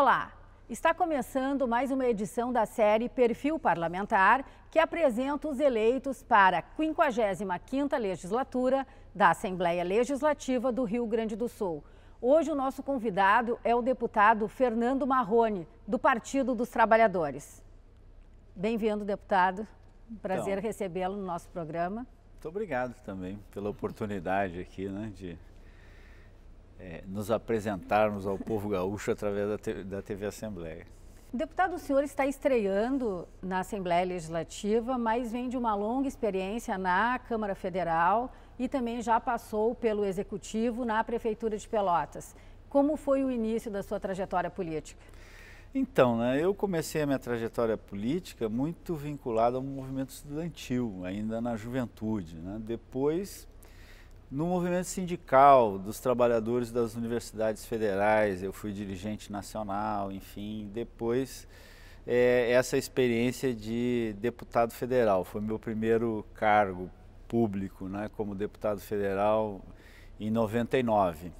Olá! Está começando mais uma edição da série Perfil Parlamentar, que apresenta os eleitos para a 55ª Legislatura da Assembleia Legislativa do Rio Grande do Sul. Hoje o nosso convidado é o deputado Fernando Marroni, do Partido dos Trabalhadores. Bem-vindo, deputado. Prazer recebê-lo no nosso programa. Muito obrigado também pela oportunidade aqui, né, de nos apresentarmos ao povo gaúcho através da TV Assembleia. Deputado, o senhor está estreando na Assembleia Legislativa, mas vem de uma longa experiência na Câmara Federal e também já passou pelo Executivo na Prefeitura de Pelotas. Como foi o início da sua trajetória política? Então, né, eu comecei a minha trajetória política muito vinculada ao movimento estudantil, ainda na juventude, né? Depois, no movimento sindical dos trabalhadores das universidades federais, eu fui dirigente nacional, enfim, depois essa experiência de deputado federal, foi meu primeiro cargo público, né, como deputado federal em 99,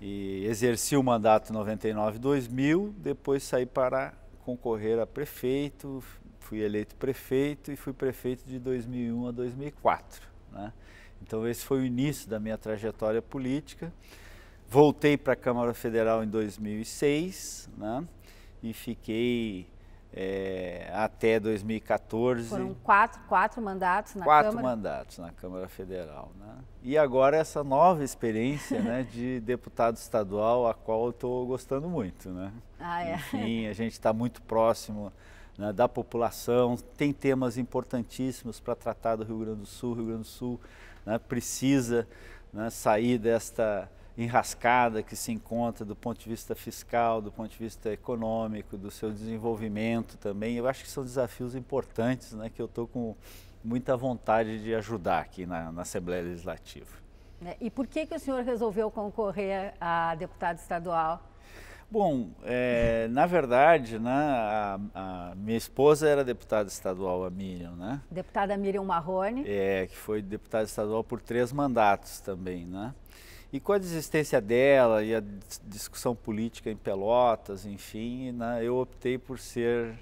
e exerci o mandato em 99-2000, depois saí para concorrer a prefeito, fui eleito prefeito e fui prefeito de 2001 a 2004, né? Então esse foi o início da minha trajetória política. Voltei para a Câmara Federal em 2006, né? E fiquei até 2014. Foram quatro mandatos na Câmara? 4 mandatos na Câmara Federal, né? E agora essa nova experiência né, de deputado estadual, a qual eu estou gostando muito, né? Ah, é. Enfim, a gente está muito próximo né, da população, tem temas importantíssimos para tratar do Rio Grande do Sul. O Rio Grande do Sul precisa sair desta enrascada que se encontra do ponto de vista fiscal, do ponto de vista econômico, do seu desenvolvimento também. Eu acho que são desafios importantes, né, que eu estou com muita vontade de ajudar aqui na Assembleia Legislativa. E por que o senhor resolveu concorrer a deputado estadual? Bom, na verdade, né, a minha esposa era deputada estadual, a Miriam, né? Deputada Miriam Marroni. Que foi deputada estadual por 3 mandatos também, né? E com a desistência dela e a discussão política em Pelotas, enfim, né, eu optei por ser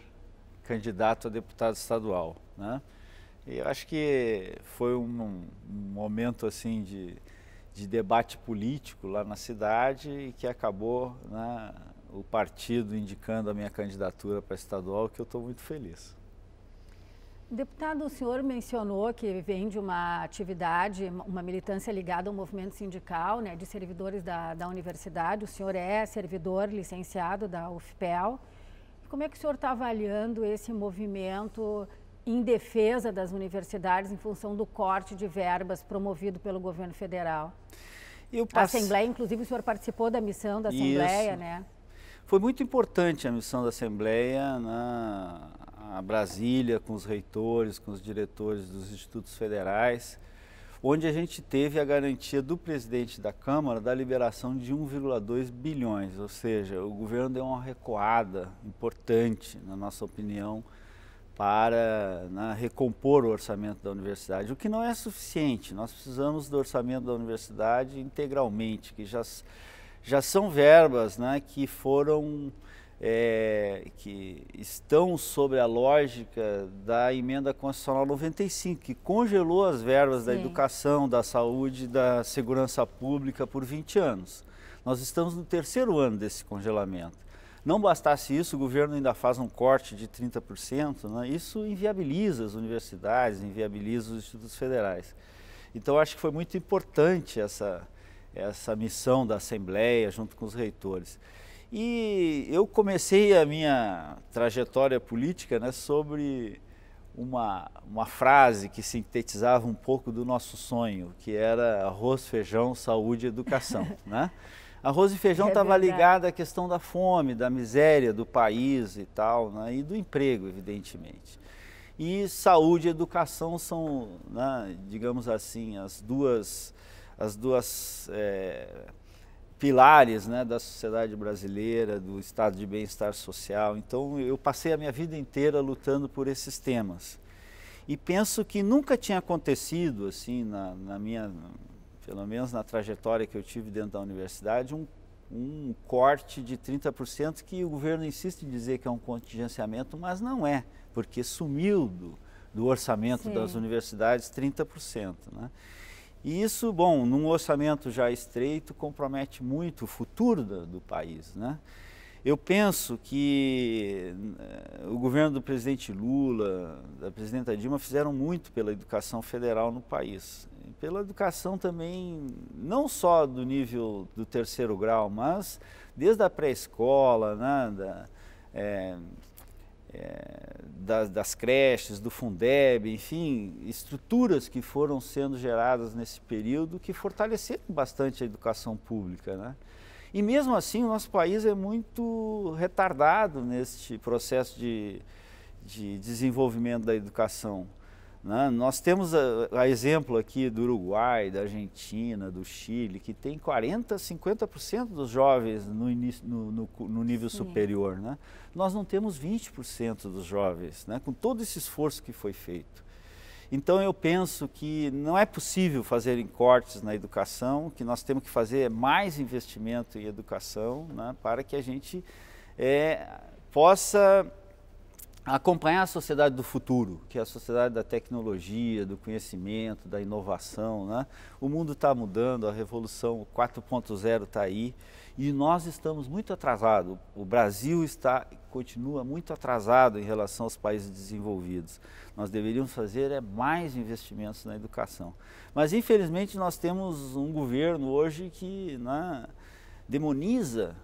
candidato a deputado estadual, né? E eu acho que foi um momento, assim, de debate político lá na cidade e que acabou né, o partido indicando a minha candidatura para estadual, que eu estou muito feliz. Deputado, o senhor mencionou que vem de uma atividade, uma militância ligada ao movimento sindical, né, de servidores da universidade. O senhor é servidor licenciado da UFPEL. Como é que o senhor está avaliando esse movimento em defesa das universidades em função do corte de verbas promovido pelo governo federal? A Assembleia, inclusive, o senhor participou da missão da Assembleia, isso, né? Foi muito importante a missão da Assembleia na Brasília, com os reitores, com os diretores dos institutos federais, onde a gente teve a garantia do presidente da Câmara da liberação de 1,2 bilhões, ou seja, o governo deu uma recuada importante, na nossa opinião, para recompor o orçamento da universidade, o que não é suficiente. Nós precisamos do orçamento da universidade integralmente, que já são verbas né, que foram, que estão sobre a lógica da Emenda Constitucional 95, que congelou as verbas da educação, da saúde, da segurança pública por 20 anos. Nós estamos no 3º ano desse congelamento. Não bastasse isso, o governo ainda faz um corte de 30%, né? Isso inviabiliza as universidades, inviabiliza os institutos federais. Então, acho que foi muito importante essa missão da Assembleia, junto com os reitores. E eu comecei a minha trajetória política né, sobre uma frase que sintetizava um pouco do nosso sonho, que era arroz, feijão, saúde e educação, né? Arroz e feijão estava ligado à questão da fome, da miséria do país e tal, né, e do emprego, evidentemente. E saúde e educação são, né, digamos assim, as duas pilares né, da sociedade brasileira, do estado de bem-estar social. Então, eu passei a minha vida inteira lutando por esses temas. E penso que nunca tinha acontecido, assim, pelo menos na trajetória que eu tive dentro da universidade, um um corte de 30% que o governo insiste em dizer que é um contingenciamento, mas não é, porque sumiu do orçamento Sim. das universidades 30%. Né? E isso, bom, num orçamento já estreito, compromete muito o futuro do país, né? Eu penso que o governo do presidente Lula, da presidenta Dilma, fizeram muito pela educação federal no país. E pela educação também, não só do nível do terceiro grau, mas desde a pré-escola, né, das creches, do Fundeb, enfim, estruturas que foram sendo geradas nesse período que fortaleceram bastante a educação pública, né? E mesmo assim o nosso país é muito retardado neste processo de desenvolvimento da educação, né? Nós temos a exemplo aqui do Uruguai, da Argentina, do Chile, que tem 40%, 50% dos jovens no nível Sim. superior, né? Nós não temos 20% dos jovens, né? Com todo esse esforço que foi feito. Então, eu penso que não é possível fazer cortes na educação, o que nós temos que fazer é mais investimento em educação, né, para que a gente possa acompanhar a sociedade do futuro, que é a sociedade da tecnologia, do conhecimento, da inovação, né? O mundo está mudando, a Revolução 4.0 está aí e nós estamos muito atrasados. O Brasil continua muito atrasado em relação aos países desenvolvidos. Nós deveríamos fazer mais investimentos na educação. Mas, infelizmente, nós temos um governo hoje que, né, demoniza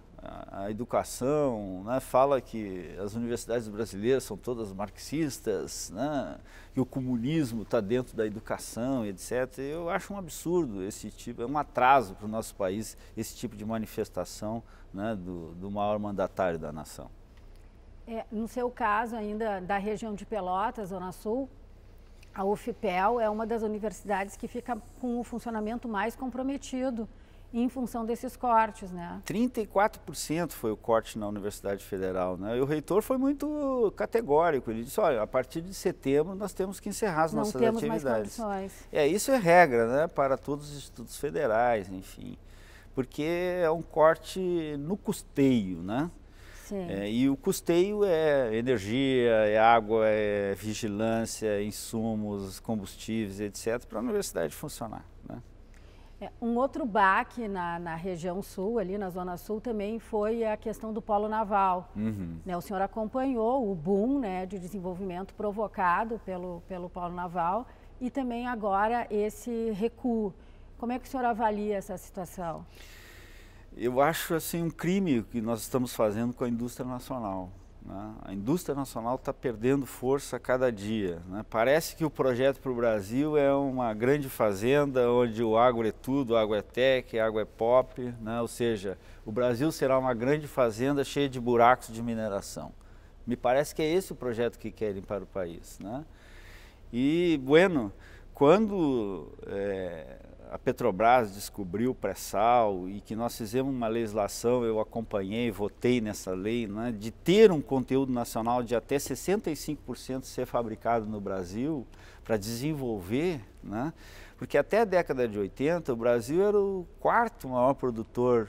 a educação, né, fala que as universidades brasileiras são todas marxistas, né, que o comunismo está dentro da educação, etc. Eu acho um absurdo esse tipo, é um atraso para o nosso país, esse tipo de manifestação, né, do maior mandatário da nação. No seu caso ainda da região de Pelotas, Zona Sul, a UFPEL é uma das universidades que fica com o funcionamento mais comprometido em função desses cortes, né? 34% foi o corte na Universidade Federal, né? E o reitor foi muito categórico, ele disse, olha, a partir de setembro nós temos que encerrar as nossas atividades. Não temos mais condições. Isso é regra, né? Para todos os institutos federais, enfim, porque é um corte no custeio, né? Sim. E o custeio é energia, é água, é vigilância, insumos, combustíveis, etc., para a universidade funcionar, né? Um outro baque na região sul, ali na Zona Sul, também foi a questão do polo naval. Uhum. Né, o senhor acompanhou o boom, né, de desenvolvimento provocado pelo polo naval e também agora esse recuo. Como é que o senhor avalia essa situação? Eu acho assim um crime que nós estamos fazendo com a indústria nacional, né? A indústria nacional está perdendo força a cada dia, né? Parece que o projeto para o Brasil é uma grande fazenda onde o agro é tudo, o agro é tech, o agro é pop, né? Ou seja, o Brasil será uma grande fazenda cheia de buracos de mineração. Me parece que é esse o projeto que querem para o país, né? E, bueno, quando a Petrobras descobriu o pré-sal e que nós fizemos uma legislação, eu acompanhei, votei nessa lei, né, de ter um conteúdo nacional de até 65% ser fabricado no Brasil para desenvolver, né, porque até a década de 80 o Brasil era o quarto maior produtor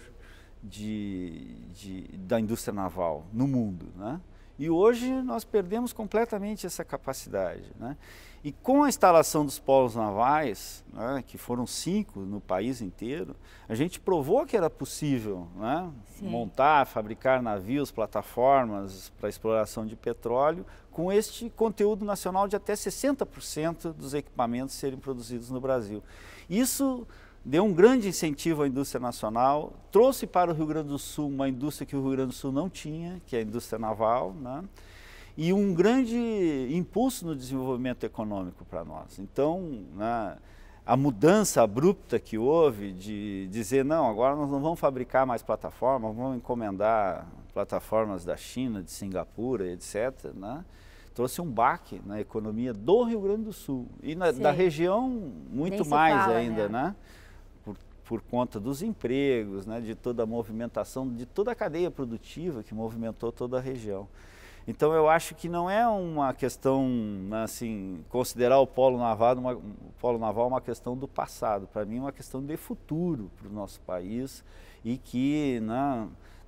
da indústria naval no mundo, né? E hoje nós perdemos completamente essa capacidade, né? E com a instalação dos polos navais, né, que foram 5 no país inteiro, a gente provou que era possível, né, montar, fabricar navios, plataformas para exploração de petróleo, com este conteúdo nacional de até 60% dos equipamentos serem produzidos no Brasil. Isso deu um grande incentivo à indústria nacional, trouxe para o Rio Grande do Sul uma indústria que o Rio Grande do Sul não tinha, que é a indústria naval, né? E um grande impulso no desenvolvimento econômico para nós. Então, né, a mudança abrupta que houve de dizer, não, agora nós não vamos fabricar mais plataformas, vamos encomendar plataformas da China, de Singapura, etc., né, trouxe um baque na economia do Rio Grande do Sul e da região muito mais fala, ainda, né? Por conta dos empregos, né, de toda a movimentação, de toda a cadeia produtiva que movimentou toda a região. Então, eu acho que não é uma questão, assim, considerar o polo naval uma questão do passado. Para mim, é uma questão de futuro para o nosso país e que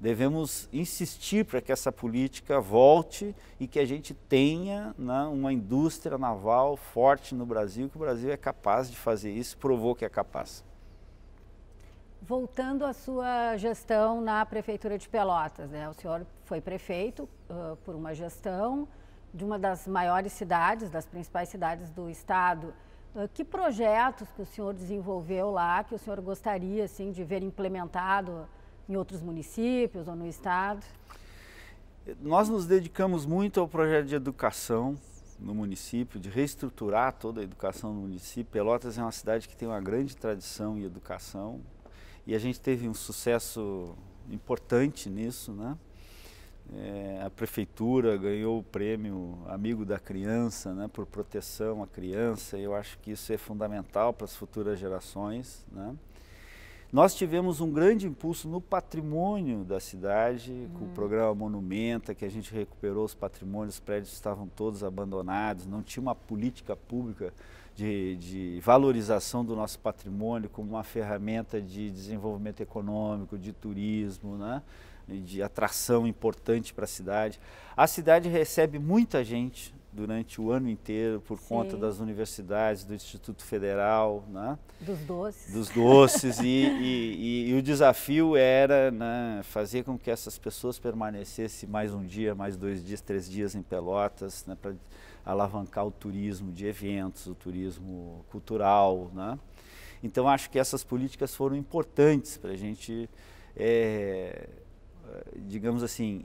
devemos insistir para que essa política volte e que a gente tenha uma indústria naval forte no Brasil, que o Brasil é capaz de fazer isso, provou que é capaz. Voltando à sua gestão na Prefeitura de Pelotas, né? O senhor foi prefeito por uma gestão de uma das maiores cidades, das principais cidades do estado. Que projetos que o senhor desenvolveu lá, que o senhor gostaria assim, de ver implementado em outros municípios ou no estado? Nós nos dedicamos muito ao projeto de educação no município, de reestruturar toda a educação no município. Pelotas é uma cidade que tem uma grande tradição em educação. E a gente teve um sucesso importante nisso, né? A prefeitura ganhou o prêmio Amigo da Criança, né? Por proteção à criança. Eu acho que isso é fundamental para as futuras gerações, né? Nós tivemos um grande impulso no patrimônio da cidade, com o programa Monumenta, que a gente recuperou os patrimônios, os prédios estavam todos abandonados, não tinha uma política pública de valorização do nosso patrimônio como uma ferramenta de desenvolvimento econômico, de turismo, né? De atração importante para a cidade. A cidade recebe muita gente durante o ano inteiro por conta das universidades, do Instituto Federal, né? dos doces e o desafio era, né, fazer com que essas pessoas permanecessem mais um dia, mais 2 dias, 3 dias em Pelotas, né, para alavancar o turismo de eventos, o turismo cultural, né? Então acho que essas políticas foram importantes para a gente, digamos assim,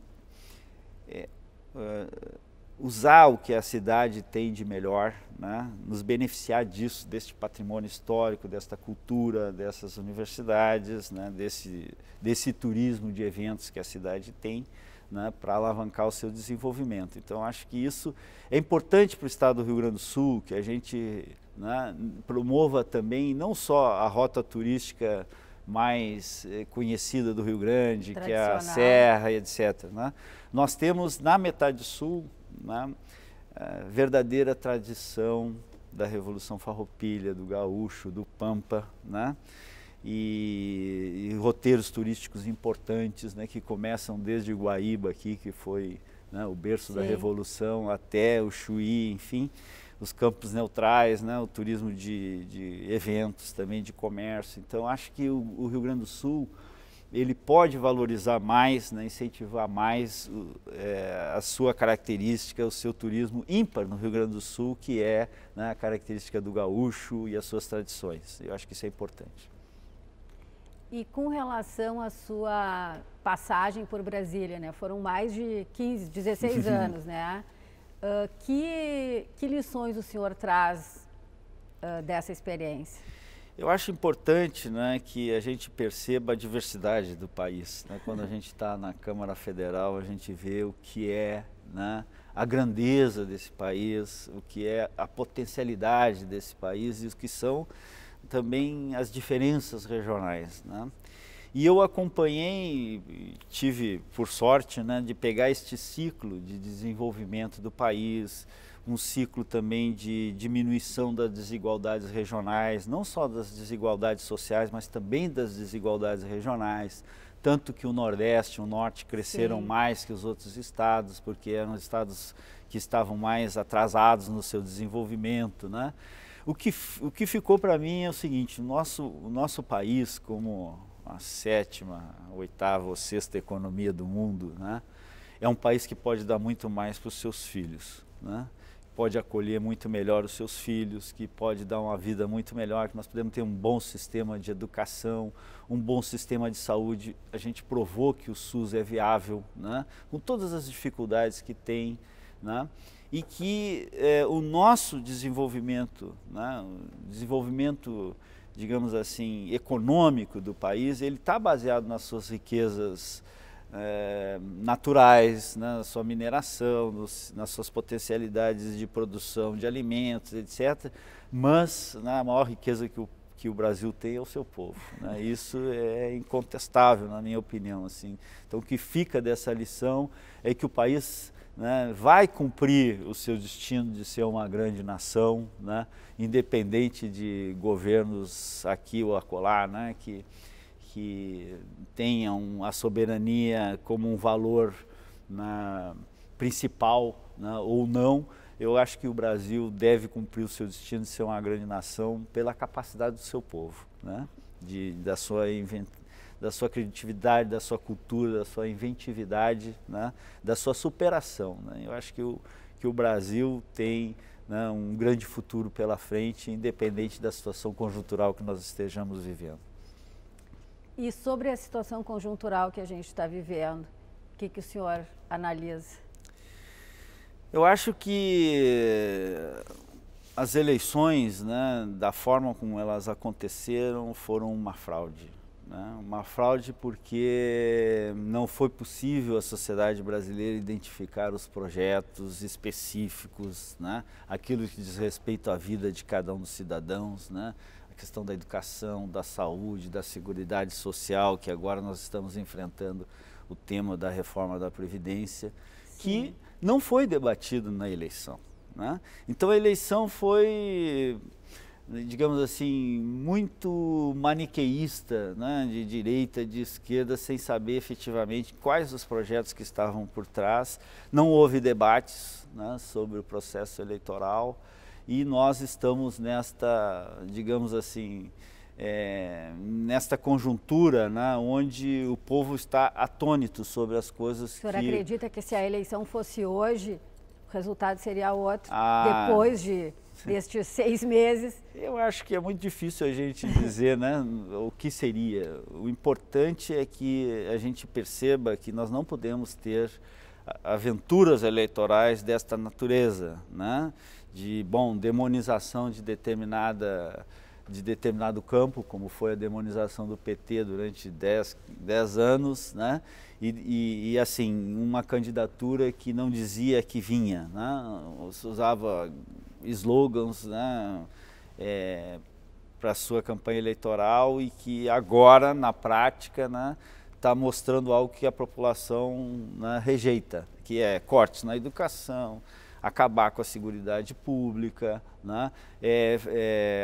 usar o que a cidade tem de melhor, né? Nos beneficiar disso, deste patrimônio histórico, desta cultura, dessas universidades, né? desse turismo de eventos que a cidade tem, né? Para alavancar o seu desenvolvimento. Então, acho que isso é importante para o estado do Rio Grande do Sul, que a gente, né, promova também não só a rota turística mais conhecida do Rio Grande, que é a Serra, etc., né? Nós temos na metade sul a verdadeira tradição da Revolução Farroupilha, do gaúcho, do Pampa, né? e roteiros turísticos importantes, né? Que começam desde Guaíba aqui, que foi, né, o berço da Revolução, até o Chuí, enfim, os campos neutrais, né? O turismo de eventos também, de comércio. Então acho que o Rio Grande do Sul ele pode valorizar mais, né, incentivar mais a sua característica, o seu turismo ímpar no Rio Grande do Sul, que é, né, a característica do gaúcho e as suas tradições. Eu acho que isso é importante. E com relação à sua passagem por Brasília, né, foram mais de 15, 16 anos, né? Que lições o senhor traz dessa experiência? Eu acho importante, né, que a gente perceba a diversidade do país, né? Quando a gente está na Câmara Federal, a gente vê o que é, né, a grandeza desse país, o que é a potencialidade desse país e o que são também as diferenças regionais, né? E eu acompanhei, tive por sorte, né, de pegar este ciclo de desenvolvimento do país, um ciclo também de diminuição das desigualdades regionais, não só das desigualdades sociais, mas também das desigualdades regionais. Tanto que o Nordeste e o Norte cresceram mais que os outros estados, porque eram estados que estavam mais atrasados no seu desenvolvimento, né? O que ficou para mim é o seguinte: o nosso país, como a 7ª, 8ª ou 6ª economia do mundo, né, é um país que pode dar muito mais para os seus filhos, né? Pode acolher muito melhor os seus filhos, que pode dar uma vida muito melhor, que nós podemos ter um bom sistema de educação, um bom sistema de saúde. A gente provou que o SUS é viável, né, com todas as dificuldades que tem, né, e que o nosso desenvolvimento, né, digamos assim, econômico do país, ele está baseado nas suas riquezas naturais, né, na sua mineração, nas suas potencialidades de produção de alimentos, etc. Mas, né, a maior riqueza que o Brasil tem é o seu povo, né? Isso é incontestável, na minha opinião, assim. Então, o que fica dessa lição é que o país, né, vai cumprir o seu destino de ser uma grande nação, né, independente de governos aqui ou acolá, né, que que tenham a soberania como um valor principal, ou não, eu acho que o Brasil deve cumprir o seu destino de ser uma grande nação pela capacidade do seu povo, da sua criatividade, da sua cultura, da sua inventividade, da sua superação. Eu acho que o Brasil tem um grande futuro pela frente, independente da situação conjuntural que nós estejamos vivendo. E sobre a situação conjuntural que a gente está vivendo, o que, que o senhor analisa? Eu acho que as eleições, da forma como elas aconteceram, foram uma fraude. Uma fraude porque não foi possível a sociedade brasileira identificar os projetos específicos, aquilo que diz respeito à vida de cada um dos cidadãos, a questão da educação, da saúde, da seguridade social, que agora nós estamos enfrentando o tema da reforma da Previdência, sim, que não foi debatido na eleição. Então a eleição foi, digamos assim, muito maniqueísta, de direita, de esquerda, sem saber efetivamente quais os projetos que estavam por trás. Não houve debates sobre o processo eleitoral e nós estamos nesta, digamos assim, nesta conjuntura, onde o povo está atônito sobre as coisas. O senhor acredita que se a eleição fosse hoje, o resultado seria outro, depois de... destes 6 meses? Eu acho que é muito difícil a gente dizer o que seria. O importante é que a gente perceba que nós não podemos ter aventuras eleitorais desta natureza, de demonização de determinado campo, como foi a demonização do PT durante 10 anos, e assim, uma candidatura que não dizia que vinha, usava slogans para sua campanha eleitoral e que agora, na prática, está mostrando algo que a população rejeita, que é cortes na educação, acabar com a seguridade pública,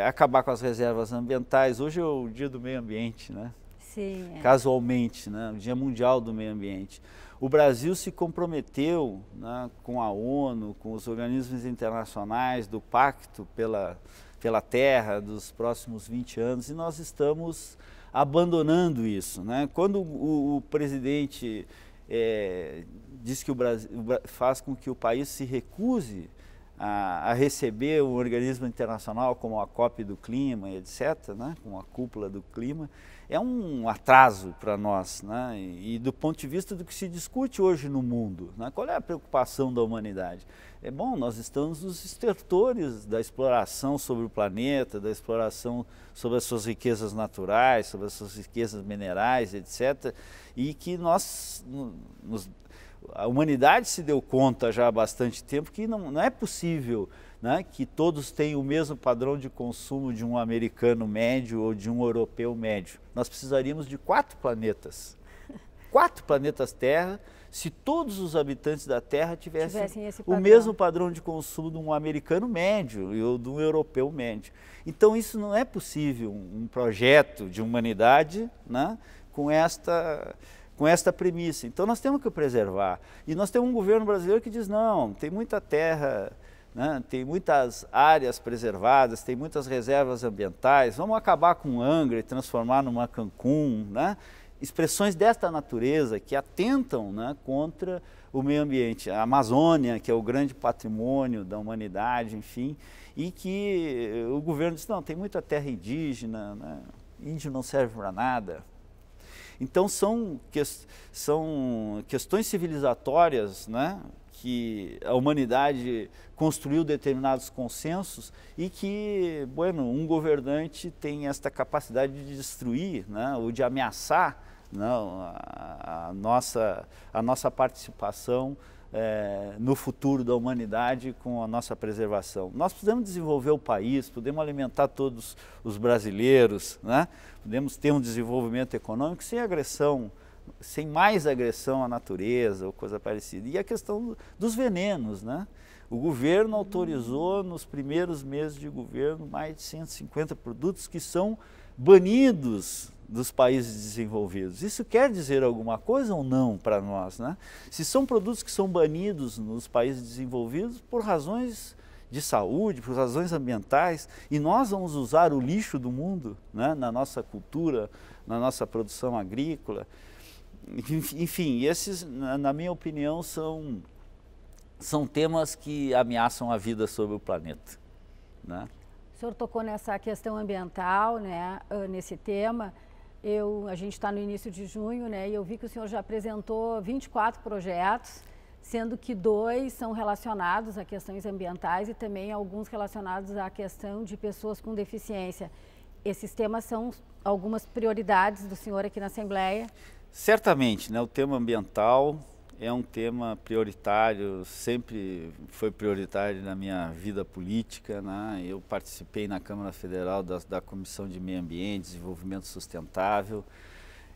acabar com as reservas ambientais. Hoje é o dia do meio ambiente, Sim, casualmente, o dia mundial do meio ambiente. O Brasil se comprometeu com a ONU, com os organismos internacionais, do Pacto pela Terra dos próximos 20 anos, e nós estamos abandonando isso. Quando o presidente... diz que o Brasil faz com que o país se recuse a receber um organismo internacional como a COP do Clima, etc., com a cúpula do clima, é um atraso para nós. E do ponto de vista do que se discute hoje no mundo, qual é a preocupação da humanidade? Nós estamos nos estertores da exploração sobre o planeta, da exploração sobre as suas riquezas naturais, sobre as suas riquezas minerais, etc., e que a humanidade se deu conta já há bastante tempo que não é possível que todos tenham o mesmo padrão de consumo de um americano médio ou de um europeu médio. Nós precisaríamos de 4 planetas. 4 planetas Terra, se todos os habitantes da Terra tivessem o mesmo padrão de consumo de um americano médio ou de um europeu médio. Então isso não é possível, um projeto de humanidade com esta premissa. Então nós temos que preservar. E nós temos um governo brasileiro que diz, não, tem muita terra, tem muitas áreas preservadas, tem muitas reservas ambientais, vamos acabar com Angra e transformar numa Cancún, Expressões desta natureza que atentam contra o meio ambiente. A Amazônia, que é o grande patrimônio da humanidade, enfim, e que o governo diz, não, tem muita terra indígena, índio não serve para nada. Então são questões civilizatórias que a humanidade construiu determinados consensos e que, bueno, um governante tem esta capacidade de destruir ou de ameaçar a nossa participação no futuro da humanidade com a nossa preservação. Nós podemos desenvolver o país, podemos alimentar todos os brasileiros, podemos ter um desenvolvimento econômico sem agressão, sem mais agressão à natureza ou coisa parecida. E a questão dos venenos, O governo autorizou nos primeiros meses de governo mais de 150 produtos que são banidos dos países desenvolvidos. Isso quer dizer alguma coisa ou não para nós, né? Se são produtos que são banidos nos países desenvolvidos por razões de saúde, por razões ambientais, e nós vamos usar o lixo do mundo, né, na nossa cultura, na nossa produção agrícola. Enfim, esses, na minha opinião, são temas que ameaçam a vida sobre o planeta, né? O senhor tocou nessa questão ambiental, né, nesse tema. A gente está no início de junho, né, e eu vi que o senhor já apresentou 24 projetos, sendo que 2 são relacionados a questões ambientais e também alguns relacionados à questão de pessoas com deficiência. Esses temas são algumas prioridades do senhor aqui na Assembleia? Certamente, né? O tema ambiental é um tema prioritário, sempre foi prioritário na minha vida política, né? Eu participei na Câmara Federal da Comissão de Meio Ambiente, Desenvolvimento Sustentável.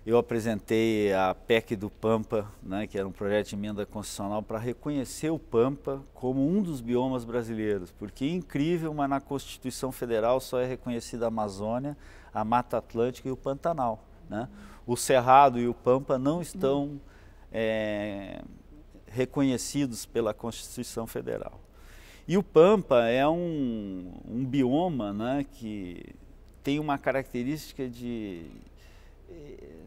Eu apresentei a PEC do Pampa, né, que era um projeto de emenda constitucional para reconhecer o Pampa como um dos biomas brasileiros, porque é incrível, mas na Constituição Federal só é reconhecida a Amazônia, a Mata Atlântica e o Pantanal, né? O Cerrado e o Pampa não estão reconhecidos pela Constituição Federal. E o Pampa é um bioma, né, que tem uma característica de...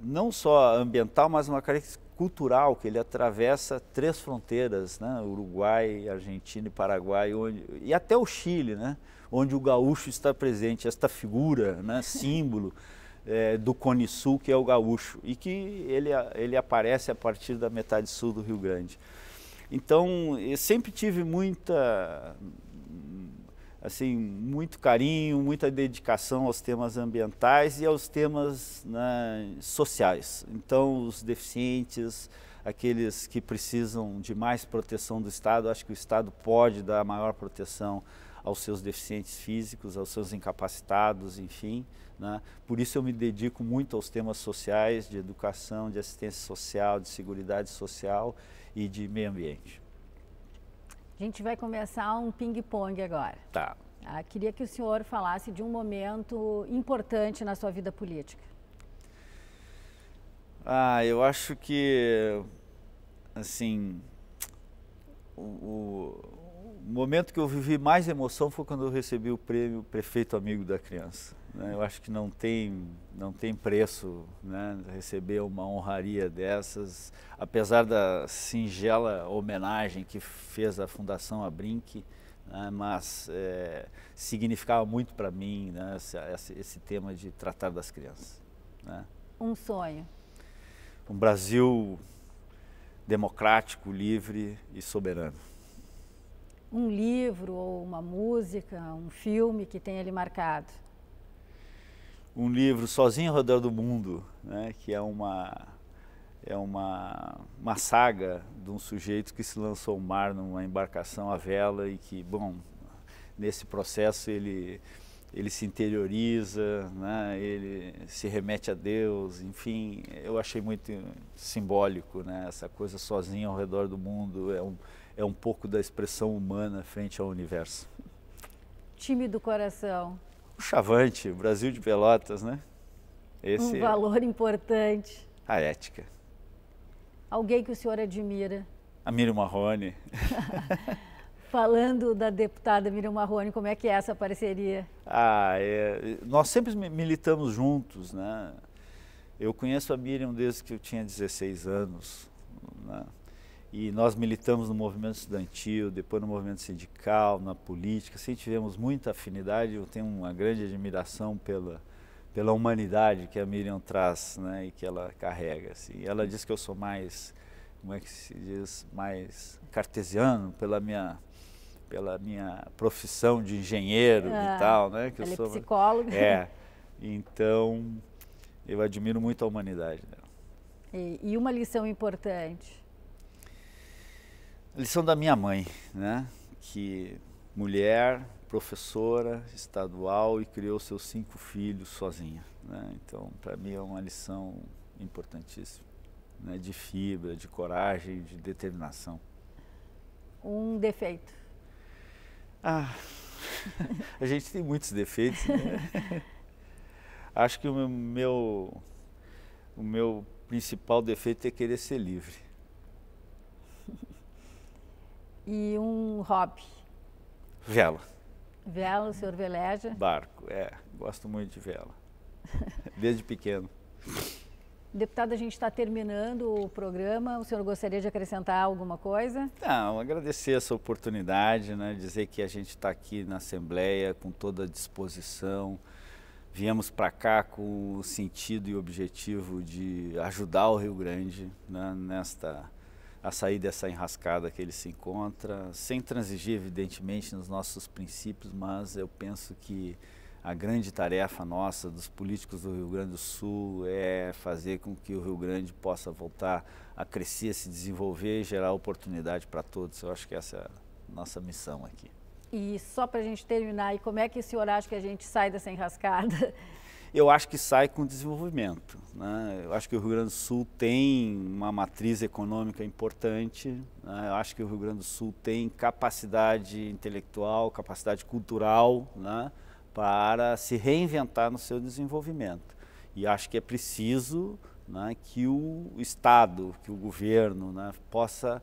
não só ambiental, mas uma característica cultural, que ele atravessa 3 fronteiras, né? Uruguai, Argentina e Paraguai, e até o Chile, né? Onde o gaúcho está presente, esta figura, né? Símbolo do Cone Sul, que é o gaúcho, e que ele aparece a partir da metade sul do Rio Grande. Então, eu sempre tive muito carinho, muita dedicação aos temas ambientais e aos temas, né, sociais. Então, os deficientes, aqueles que precisam de mais proteção do Estado, acho que o Estado pode dar maior proteção aos seus deficientes físicos, aos seus incapacitados, enfim, né? Por isso eu me dedico muito aos temas sociais, de educação, de assistência social, de seguridade social e de meio ambiente. A gente vai começar um ping-pong agora. Tá. Queria que o senhor falasse de um momento importante na sua vida política. Eu acho que, assim, o momento que eu vivi mais emoção foi quando eu recebi o prêmio Prefeito Amigo da Criança, né? Eu acho que não tem preço, né, receber uma honraria dessas, apesar da singela homenagem que fez a Fundação Abrinq, né, mas significava muito para mim, né, esse tema de tratar das crianças, né? Um sonho? Um Brasil democrático, livre e soberano. Um livro ou uma música, um filme que tenha lhe marcado? Um livro, Sozinho ao Redor do Mundo, né, que é uma saga de um sujeito que se lançou ao mar numa embarcação à vela e que, bom, nesse processo ele se interioriza, né, ele se remete a Deus, enfim, eu achei muito simbólico, né, essa coisa sozinho ao redor do mundo, é um pouco da expressão humana frente ao universo. Time do coração? O Xavante, o Brasil de Pelotas, né? Um valor importante. A ética. Alguém que o senhor admira? A Miriam Marroni. Falando da deputada Miriam Marroni, como é que é essa parceria? Nós sempre militamos juntos, né? Eu conheço a Miriam desde que eu tinha 16 anos, né? E nós militamos no movimento estudantil, depois no movimento sindical, na política, sempre tivemos muita afinidade. Eu tenho uma grande admiração pela humanidade que a Miriam traz, né, e que ela carrega. Assim. Ela diz que eu sou mais, como é que se diz, mais cartesiano pela minha profissão de engenheiro e tal, né? Que ela é psicóloga. Então eu admiro muito a humanidade dela. E uma lição importante? A lição da minha mãe, né, que mulher, professora, estadual e criou seus 5 filhos sozinha, né? Então, para mim é uma lição importantíssima, né, de fibra, de coragem, de determinação. Um defeito? A gente tem muitos defeitos, né? Acho que o meu o meu principal defeito é querer ser livre. E um hobby? Vela. Vela, o senhor veleja? Barco, é. Gosto muito de vela. Desde pequeno. Deputado, a gente está terminando o programa. O senhor gostaria de acrescentar alguma coisa? Não, agradecer essa oportunidade, né? Dizer que a gente está aqui na Assembleia com toda a disposição. Viemos para cá com o sentido e objetivo de ajudar o Rio Grande, né, a sair dessa enrascada que ele se encontra, sem transigir, evidentemente, nos nossos princípios, mas eu penso que a grande tarefa nossa, dos políticos do Rio Grande do Sul, é fazer com que o Rio Grande possa voltar a crescer, se desenvolver e gerar oportunidade para todos. Eu acho que essa é a nossa missão aqui. E só para a gente terminar, e como é que o senhor acha que a gente sai dessa enrascada? Eu acho que sai com desenvolvimento, né? Eu acho que o Rio Grande do Sul tem uma matriz econômica importante, né? Eu acho que o Rio Grande do Sul tem capacidade intelectual, capacidade cultural, né, para se reinventar no seu desenvolvimento. E acho que é preciso, né, que o Estado, que o governo, né, possa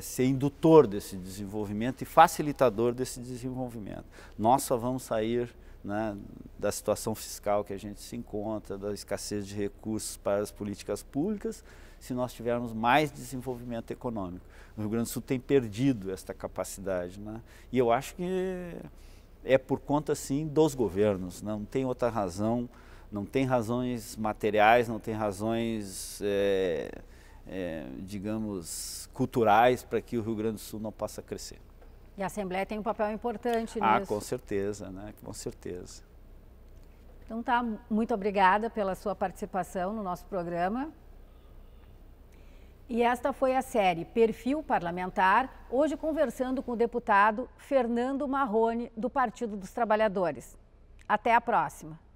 ser indutor desse desenvolvimento e facilitador desse desenvolvimento. Nós só vamos sair, né, da situação fiscal que a gente se encontra, da escassez de recursos para as políticas públicas, se nós tivermos mais desenvolvimento econômico. O Rio Grande do Sul tem perdido esta capacidade, né? E eu acho que é por conta, sim, dos governos, não tem outra razão, não tem razões materiais, não tem razões... digamos, culturais para que o Rio Grande do Sul não possa crescer. E a Assembleia tem um papel importante nisso. Ah, com certeza, né? Com certeza. Então tá, muito obrigada pela sua participação no nosso programa. E esta foi a série Perfil Parlamentar, hoje conversando com o deputado Fernando Marroni, do Partido dos Trabalhadores. Até a próxima.